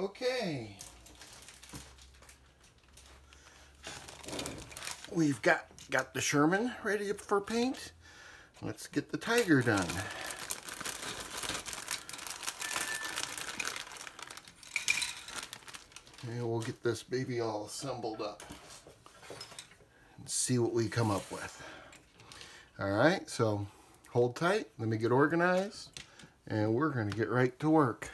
Okay. We've got the Sherman ready for paint. Let's get the Tiger done. And we'll get this baby all assembled up and see what we come up with. All right, so hold tight. Let me get organized, and we're going to get right to work.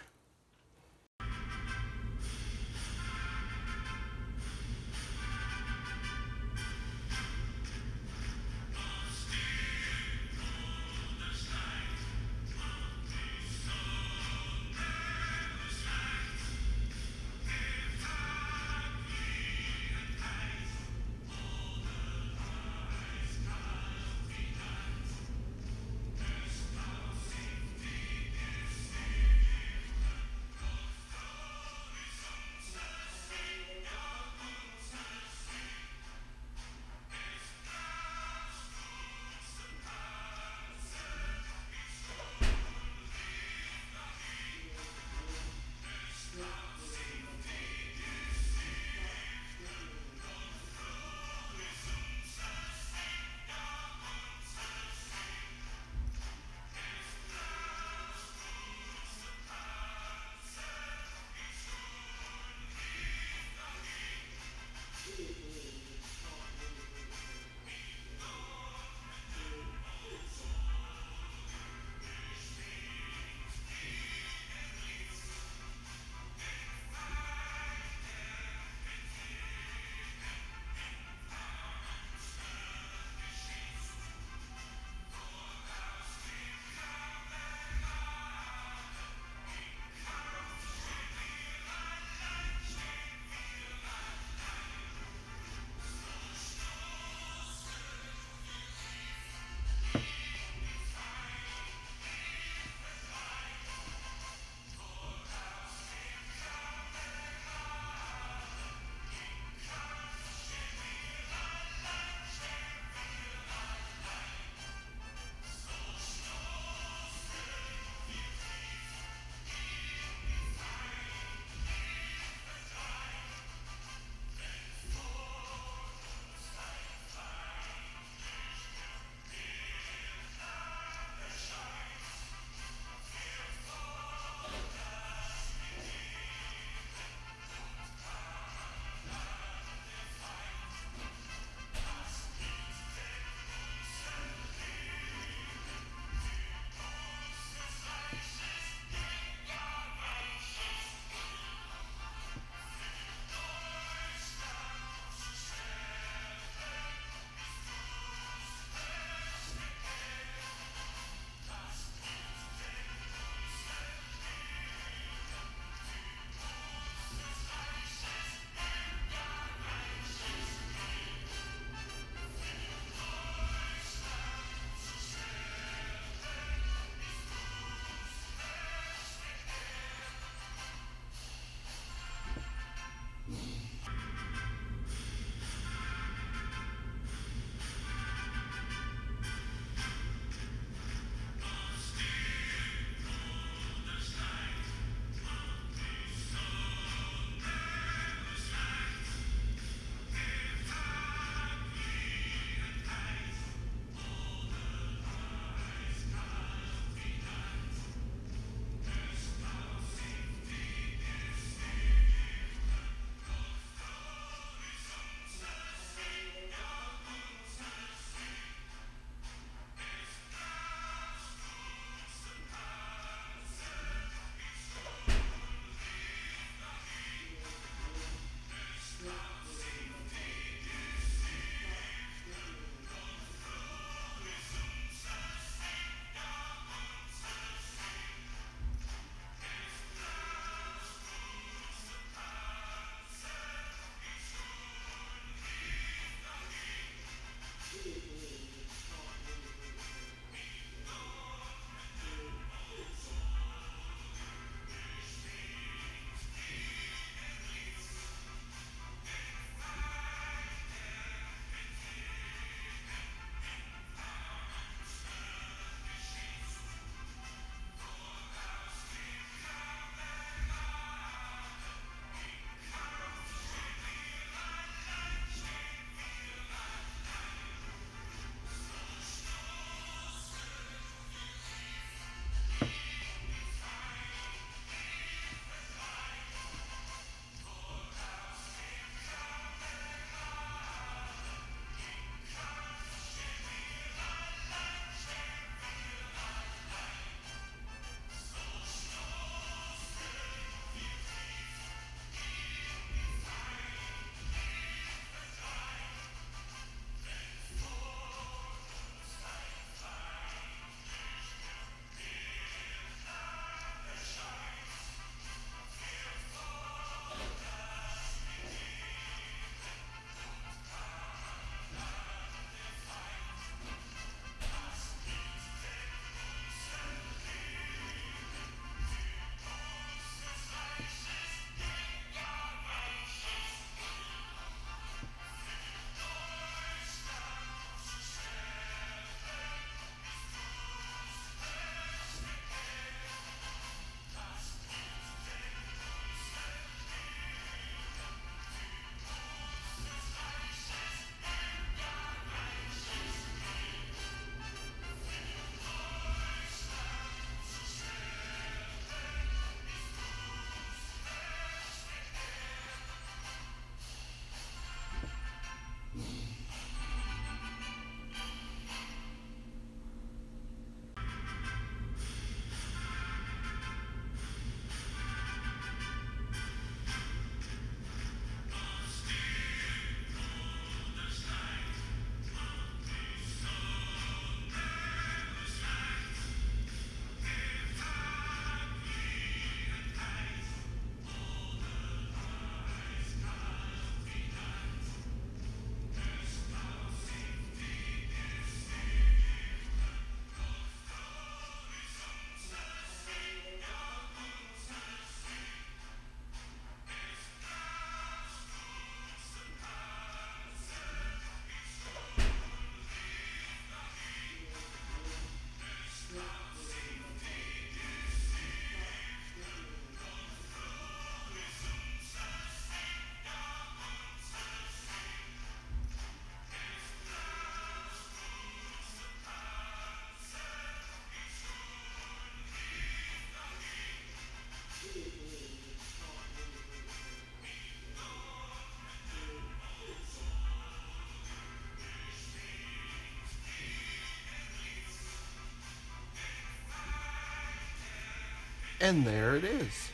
And there it is.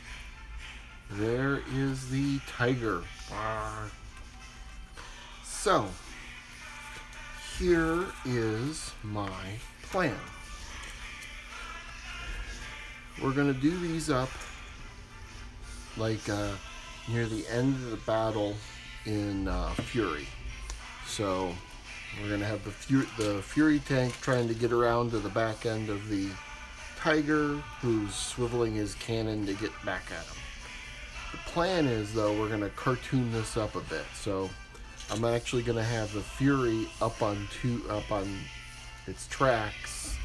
There is the tiger. So, here is my plan. We're going to do these up like near the end of the battle in Fury. So we're going to have the Fury tank trying to get around to the back end of the Tiger, who's swiveling his cannon to get back at him. The plan is, though, we're going to cartoon this up a bit. So I'm actually going to have the Fury up on its tracks,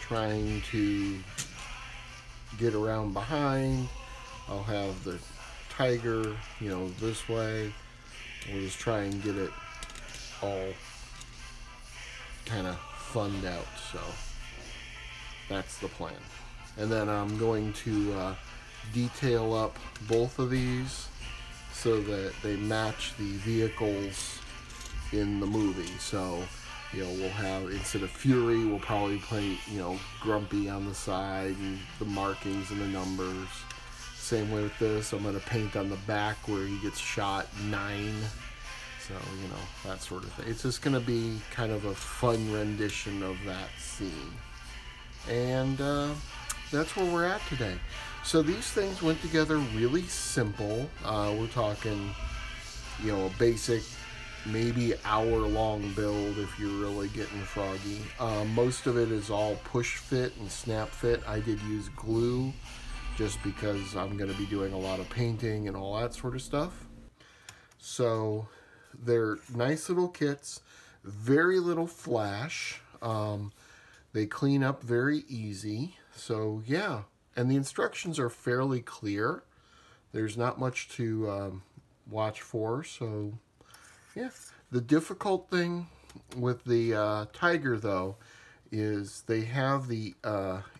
trying to get around behind. I'll have the Tiger, you know, this way. We'll just try and get it all kind of funned out. So that's the plan. And then I'm going to detail up both of these so that they match the vehicles in the movie. So, you know, we'll have, instead of Fury, we'll probably play, you know, Grumpy on the side and the markings and the numbers. Same way with this. I'm going to paint on the back where he gets shot 9. So, you know, that sort of thing. It's just going to be kind of a fun rendition of that scene. And that's where we're at today. So these things went together really simple. We're talking, you know, a basic, maybe hour-long build if you're really getting froggy. Most of it is all push fit and snap fit. I did use glue just because I'm going to be doing a lot of painting and all that sort of stuff. So they're nice little kits, very little flash. They clean up very easy. So yeah, and the instructions are fairly clear. There's not much to watch for. So yeah, the difficult thing with the Tiger, though, is they have the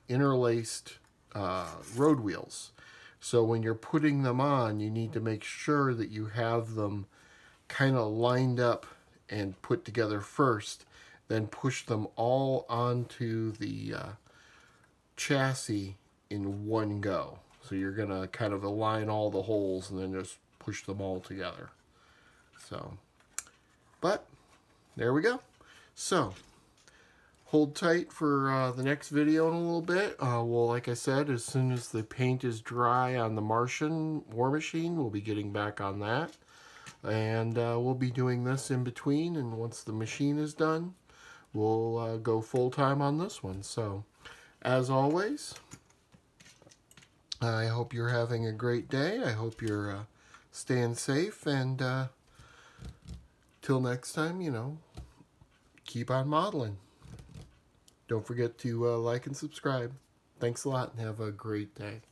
interlaced road wheels. So when you're putting them on, you need to make sure that you have them kind of lined up and put together first, then push them all onto the chassis in one go. So you're gonna kind of align all the holes and then just push them all together. So, but there we go. So hold tight for the next video in a little bit. Well, like I said, as soon as the paint is dry on the Martian War Machine, we'll be getting back on that. And we'll be doing this in between, and once the machine is done, we'll go full-time on this one. So, as always, I hope you're having a great day. I hope you're staying safe, and till next time, you know, keep on modeling. Don't forget to like and subscribe. Thanks a lot, and have a great day.